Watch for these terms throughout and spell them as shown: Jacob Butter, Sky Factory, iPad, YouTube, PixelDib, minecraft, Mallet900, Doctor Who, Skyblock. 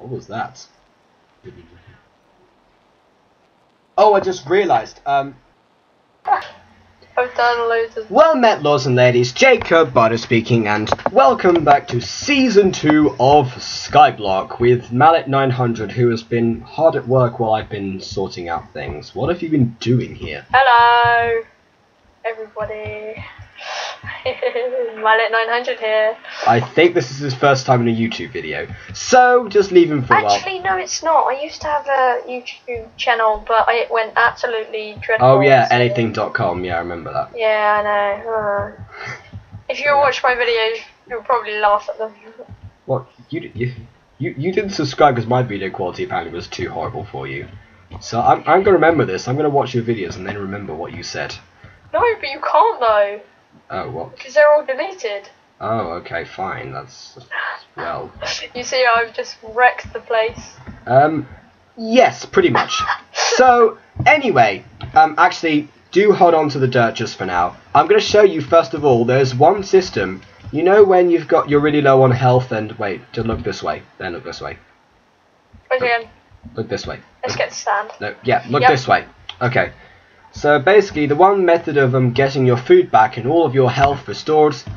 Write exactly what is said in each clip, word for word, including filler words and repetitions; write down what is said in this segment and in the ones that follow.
What was that? Oh, I just realised. Um, I've done loads of... Well met, lords and ladies. Jacob Butter speaking, and welcome back to Season two of Skyblock with Mallet nine hundred, who has been hard at work while I've been sorting out things. What have you been doing here? Hello, everybody. Mallet nine hundred here. I think this is his first time in a YouTube video, so just leave him for a while. Actually, no, it's not. I used to have a YouTube channel, but it went absolutely dreadful. Oh yeah, so. anything dot com. Yeah, I remember that. Yeah, I know. Uh, if you yeah. watch my videos, you'll probably laugh at them. What you you you, you didn't subscribe because my video quality apparently was too horrible for you. So I'm I'm gonna remember this. I'm gonna watch your videos and then remember what you said. No, but you can't though. Oh, what? Because they're all deleted. Oh, okay, fine. That's, well... You see how I've just wrecked the place? Um, yes, pretty much. So, anyway, um, actually, do hold on to the dirt just for now. I'm going to show you, first of all, there's one system. You know when you've got, you're really low on health and... Wait, to look this way. Then look this way. Again. Look, look this way. Let's look. Get sand. No, yeah, look yep. this way. Okay. So basically, the one method of um, getting your food back and all of your health restored... Okay,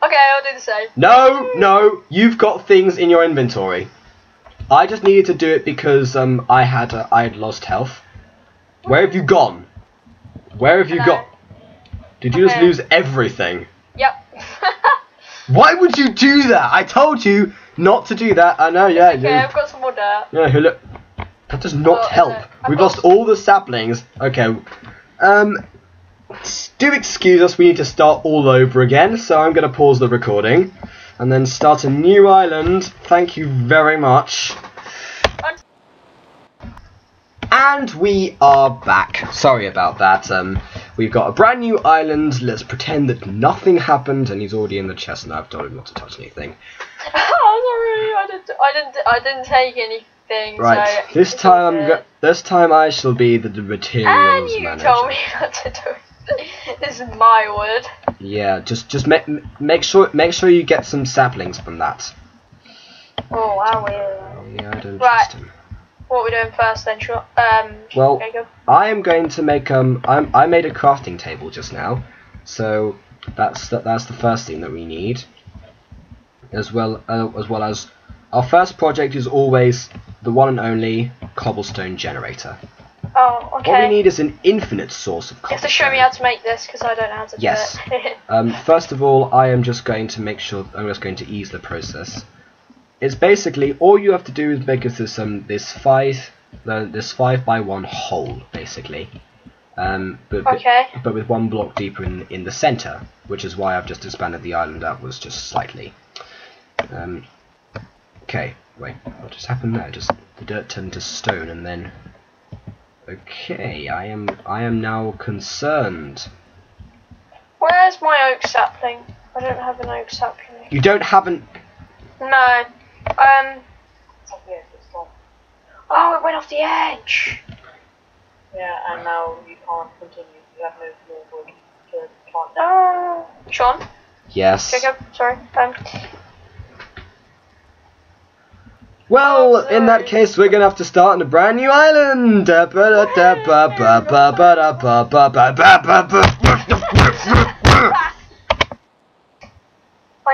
I'll do the same. No, no, you've got things in your inventory. I just needed to do it because um, I had uh, I had lost health. Where have you gone? Where have you Hello. Got? Did you okay. just lose everything? Yep. Why would you do that? I told you not to do that. I know, yeah. Okay, you... I've got some more dirt. Yeah, look. That does not oh, help. We've lost all the saplings. Okay. Um, do excuse us. We need to start all over again. So I'm going to pause the recording and then start a new island. Thank you very much. And we are back. Sorry about that. Um, we've got a brand new island. Let's pretend that nothing happened. And he's already in the chest, and I've told him not to touch anything. Oh, sorry. I didn't. I didn't. I didn't take any. Thing, right, so this time I'm this time I shall be the, the materials manager. And you told me not to do it. This is my word. Yeah, just just make make sure make sure you get some saplings from that. Oh, I will. Yeah, I don't trust him. What are we doing first then, um? Well, Jacob? I am going to make um. I'm I made a crafting table just now, so that's that that's the first thing that we need, as well uh, as well as. Our first project is always the one and only cobblestone generator. Oh, okay. What we need is an infinite source of cobblestone. You have to show me how to make this, because I don't know how to yes. do it. Yes. um, first of all, I am just going to make sure... I'm just going to ease the process. It's basically... All you have to do is make us this, um, this five... Uh, this five by one hole, basically. Um, but, okay. But, but with one block deeper in, in the centre, which is why I've just expanded the island outwards just slightly. Um... Okay, wait, what just happened there? Just the dirt turned to stone and then okay, I am I am now concerned. Where's my oak sapling? I don't have an oak sapling. You don't have an No. Um Oh, it went off the edge. Yeah, and now you can't continue. You have no more wood to plant. Oh, Sean? Yes. Jacob, sorry. Um Well, oh, in that case, we're going to have to start on a brand new island! I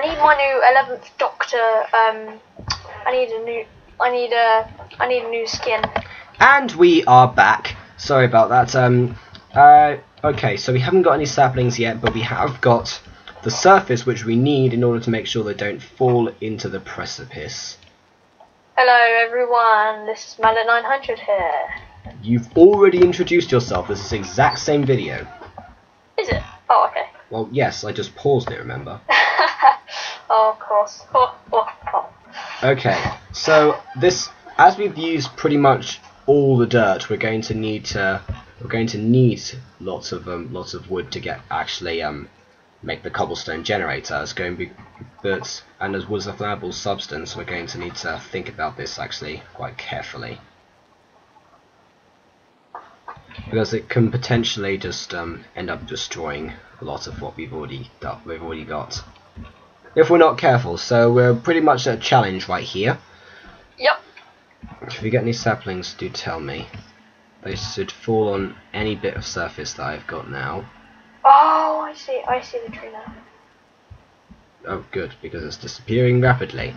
need my new eleventh Doctor, um, I need a new, I need a, I need a new skin. And we are back. Sorry about that. Um, uh, okay, so we haven't got any saplings yet, but we have got the surface which we need in order to make sure they don't fall into the precipice. Hello everyone, this is Mallet nine hundred here. You've already introduced yourself, this is the exact same video. Is it? Oh, okay. Well, yes, I just paused it, remember? Oh, of course. Oh, oh, oh. Okay, so this, as we've used pretty much all the dirt, we're going to need to, we're going to need lots of um, lots of wood to get actually um make the cobblestone generator. It's going to be that, and as was a flammable substance, we're going to need to think about this actually quite carefully, because it can potentially just um, end up destroying a lot of what we've already got. We've already got. if we're not careful. So we're pretty much at a challenge right here. Yep. If we get any saplings, do tell me. They should fall on any bit of surface that I've got now. Oh, I see. I see the tree now. Oh, good, because it's disappearing rapidly.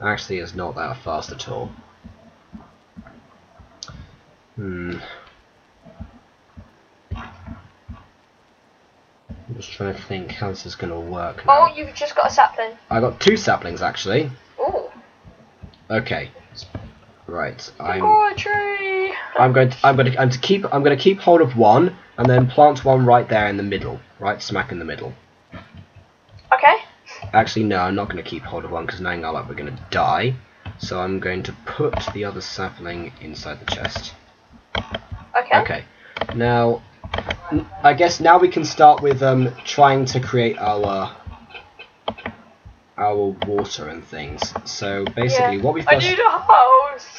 Actually, it's not that fast at all. Hmm. I'm just trying to think how this is going to work now. Oh, you've just got a sapling. I got two saplings, actually. Ooh. Okay. Right. I'm. Oh, a tree. I'm going. To, I'm going to. I'm to keep. I'm going to keep hold of one, and then plant one right there in the middle, right smack in the middle. Okay. Actually, no. I'm not going to keep hold of one because knowing our luck, we're going to die. So I'm going to put the other sapling inside the chest. Okay. Okay. Now, I guess now we can start with um trying to create our our water and things. So basically, yeah. what we first. I need a house.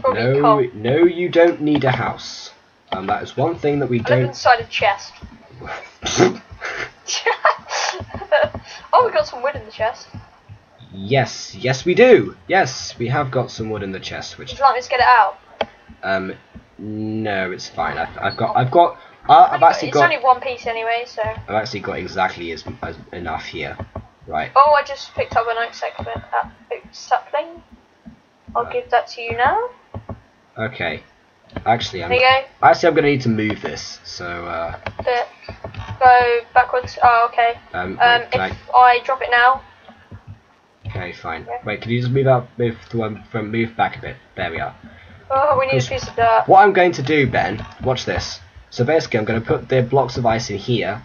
Probably no, no, you don't need a house. Um, that is one thing that we I don't. Live inside a chest. Oh, we got some wood in the chest. Yes, yes we do. Yes, we have got some wood in the chest. Which? Would you like me to get it out? Um, no, it's fine. I've, I've got, I've got, uh, I've actually got. It's only one piece anyway, so. I've actually got exactly as, as enough here, right? Oh, I just picked up an oak sapling. sapling. I'll uh, give that to you now. Okay. Actually, I'm. There you go. Actually, I'm gonna need to move this, so. Uh, go backwards. Oh, okay. Um, um wait, if I... I drop it now. Okay, fine. Yeah. Wait, can you just move up, move to um, from move back a bit? There we are. Oh, we need a piece of dirt. What I'm going to do, Ben, watch this. So basically, I'm going to put the blocks of ice in here,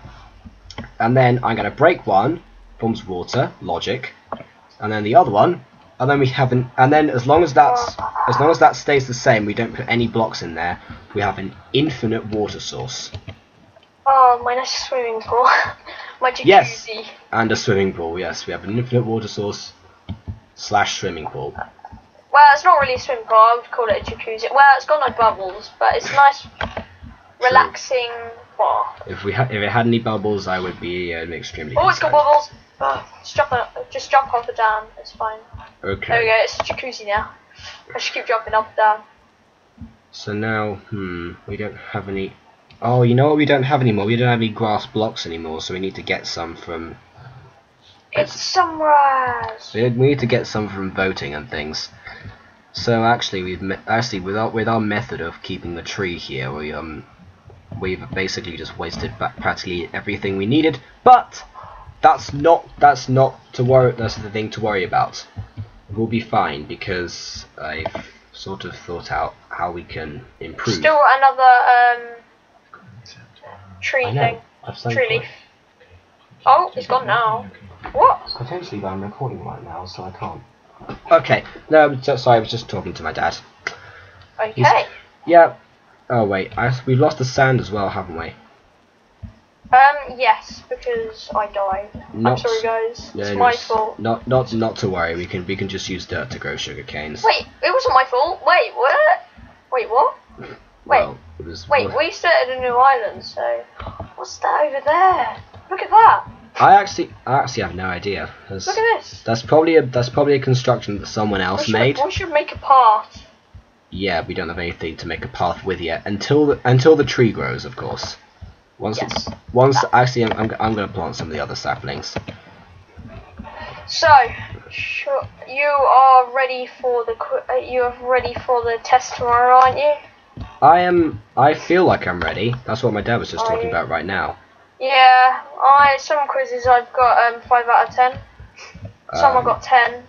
and then I'm going to break one, forms water, logic, and then the other one, and then we have an, and then as long as that's, oh. as long as that stays the same, we don't put any blocks in there. We have an infinite water source. Oh, my nice swimming pool. My jacuzzi. Yes, and a swimming pool. Yes, we have an infinite water source slash swimming pool. Well, it's not really a swimming pool. I would call it a jacuzzi. Well, it's got no bubbles, but it's a nice, relaxing bar. If we had, if it had any bubbles, I would be uh, extremely. Oh, concerned. It's got bubbles. Oh, just jump up, just jump up and down. It's fine. Okay. There we go. It's a jacuzzi now. I should keep jumping up and down. So now, hmm, we don't have any. Oh, you know what we don't have anymore? We don't have any grass blocks anymore, so we need to get some from... It's somewhere! We need to get some from voting and things. So actually, we've actually with our, with our method of keeping the tree here, we, um, we've basically just wasted practically everything we needed, but that's not, that's not to worry, that's the thing to worry about. We'll be fine, because I've sort of thought out how we can improve. Still another, um... tree thing. Tree leaf. Oh, it's gone now. What? Potentially, but I'm recording right now, so I can't. Okay. No, just, sorry, I was just talking to my dad. Okay. He's, yeah. Oh, wait. I, we've lost the sand as well, haven't we? Um, yes, because I died. Not, I'm sorry, guys. No, it's no, my fault. Not, not, not to worry. We can, we can just use dirt to grow sugar canes. Wait, it wasn't my fault. Wait, what? Wait, what? Wait, well, wait. We started a new island, so what's that over there? Look at that. I actually, I actually have no idea. That's, Look at this. That's probably a, that's probably a construction that someone else we should, made. We should make a path. Yeah, we don't have anything to make a path with yet until the, until the tree grows, of course. Once, yes. once that. actually, I'm, I'm, I'm going to plant some of the other saplings. So, sure, you are ready for the, uh, you are ready for the test tomorrow, aren't you? I am. I feel like I'm ready. That's what my dad was just talking about right now. Yeah, I some quizzes I've got um five out of ten. Some um, I got ten.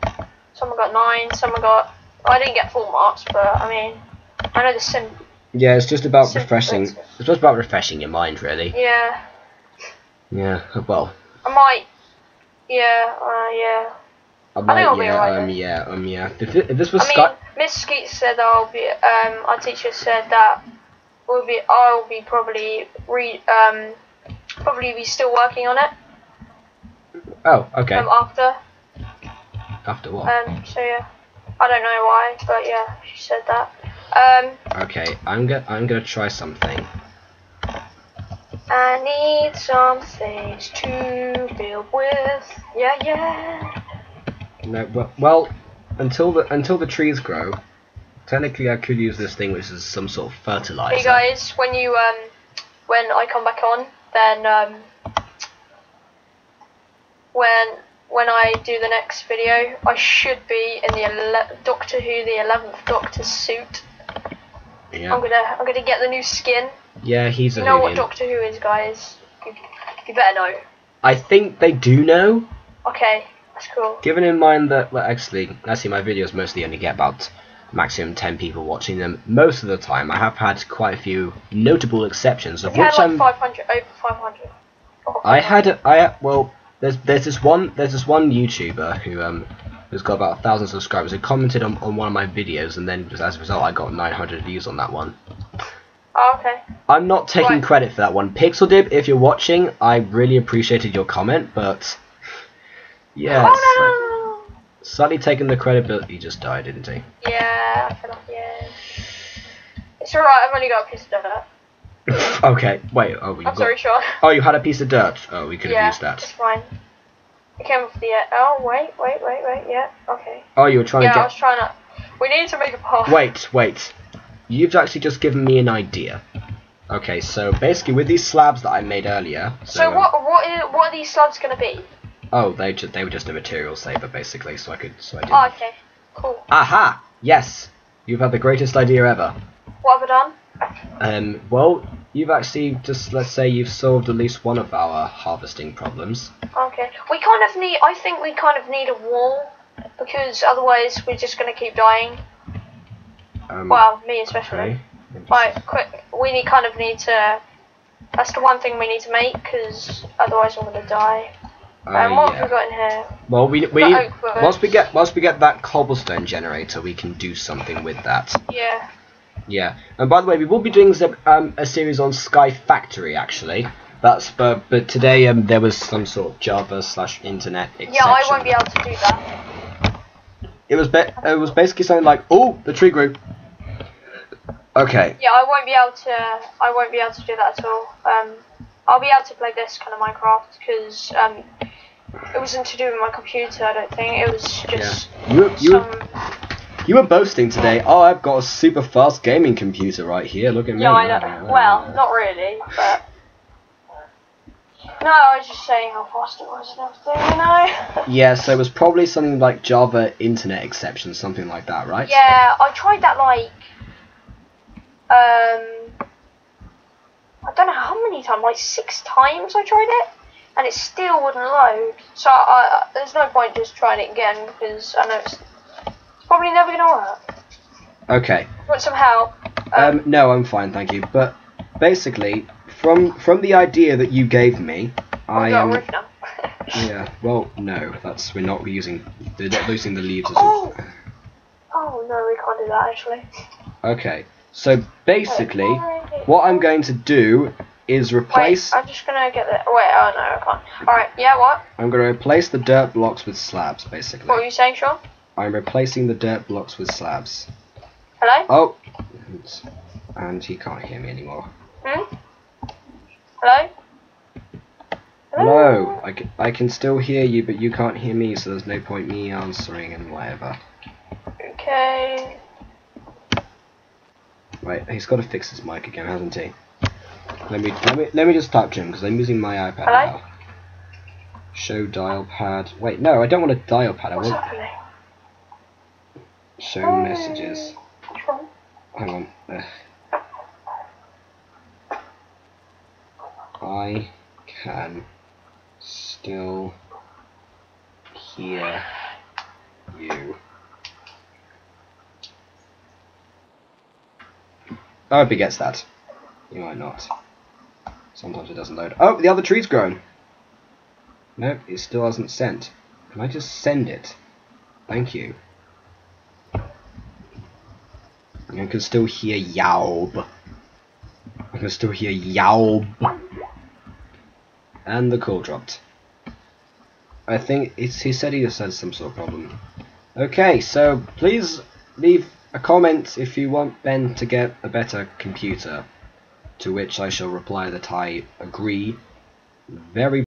Some I got nine. Some I got. I didn't get full marks, but I mean, I know the sim. Yeah, it's just about refreshing. Expensive. It's just about refreshing your mind, really. Yeah. Yeah. Well. I might. Yeah. Uh, yeah. I, might, I think I'll yeah, be alright. Um, yeah, um, yeah. If, if this was Sky, Miss Skeet said I'll be. Um, our teacher said that we'll be. I'll be probably re. Um, probably be still working on it. Oh, okay. Um, after. After what? Um. So yeah, I don't know why, but yeah, she said that. Um. Okay, I'm gonna. I'm gonna try something. I need some things to deal with. Yeah, yeah. No, but well, until the until the trees grow, technically I could use this thing, which is some sort of fertilizer. Hey guys, when you um, when I come back on, then um, when when I do the next video, I should be in the ele Doctor Who, the eleventh Doctor suit. Yeah. I'm gonna I'm gonna get the new skin. Yeah, he's a. You know what Doctor Who is, guys? You, you better know. I think they do know. Okay, that's cool. Given in mind that, well, actually, I see my videos mostly only get about maximum ten people watching them most of the time. I have had quite a few notable exceptions, of which I'm like five hundred, over five hundred. Oh, I had a, I well, there's there's this one there's this one YouTuber who um. who's got about a thousand subscribers, who commented on, on one of my videos, and then just as a result I got nine hundred views on that one. Oh, okay. I'm not taking right. credit for that one. PixelDib, if you're watching, I really appreciated your comment, but... yeah, oh, no, no, no. Slightly taking the credit, but he just died, didn't he? Yeah, I feel like, yeah. It's alright, I've only got a piece of dirt. Okay, wait, oh, you I'm got... sorry, Sean. Oh, you had a piece of dirt? Oh, we could have yeah, used that. Yeah, it's fine. It came off the air. Oh, wait, wait, wait, wait, yeah, okay. Oh, you were trying yeah, to get... Yeah, I was trying to... We need to make a path. Wait, wait. You've actually just given me an idea. Okay, so basically with these slabs that I made earlier... So, so what what, is, what are these slabs going to be? Oh, they ju they were just a material saver, basically, so I could... So I didn't. Oh, okay, cool. Aha! Yes! You've had the greatest idea ever. What have I done? Um, well, you've actually just, let's say, you've solved at least one of our harvesting problems. Okay. We kind of need, I think we kind of need a wall, because otherwise we're just going to keep dying. Um, well, me especially. Okay. Right, quick, we need, kind of need to, that's the one thing we need to make, because otherwise I'm going to die. And uh, um, what yeah. have we got in here? Well, we, we, we once we get, once we get that cobblestone generator, we can do something with that. Yeah. Yeah, and by the way, we will be doing um, a series on Sky Factory, actually. That's but but today um there was some sort of Java slash internet exception. Yeah, I won't be able to do that. It was it was basically something like, oh, the tree grew. Okay. Yeah, I won't be able to. I won't be able to do that at all. Um, I'll be able to play this kind of Minecraft because um, it wasn't to do with my computer. I don't think it was just yeah. you, you some. You were boasting today, oh, I've got a super fast gaming computer right here, look at me. Yeah, I know. Well, not really, but... No, I was just saying how fast it was and everything, you know? Yeah, so it was probably something like Java internet exception, something like that, right? Yeah, I tried that like... Um... I don't know how many times, like six times I tried it, and it still wouldn't load. So I, I, there's no point just trying it again, because I know it's... probably never gonna work. Okay. Want some help? Um, um, no, I'm fine, thank you. But basically, from from the idea that you gave me, I am. Um, yeah. Well, no, that's we're not using. They're not losing the leaves. Oh. As oh no, we can't do that actually. Okay. So basically, wait, what I'm going to do is replace. Wait, I'm just gonna get the. Wait. Oh no, I can't. All right. Yeah. What? I'm gonna replace the dirt blocks with slabs, basically. What were you saying, Sean? I'm replacing the dirt blocks with slabs. Hello? Oh, and, and he can't hear me anymore. Hmm? Hello? Hello? No, I can, I can still hear you, but you can't hear me, so there's no point me answering and whatever. Okay. Wait, he's got to fix his mic again, hasn't he? Let me let me, let me just type to him, because I'm using my iPad Hello? now. Show dial pad. Wait, no, I don't want a dial pad. What's I want... happening? Show messages. Hang on. Ugh. I can still hear you. I hope he gets that. You might not. Sometimes it doesn't load. Oh, the other tree's grown. Nope, it still hasn't sent. Can I just send it? Thank you. I can still hear Yaub. I can still hear Yaub. And the call dropped. I think it's, he said he just had some sort of problem. Okay, so please leave a comment if you want Ben to get a better computer. to which I shall reply that I agree very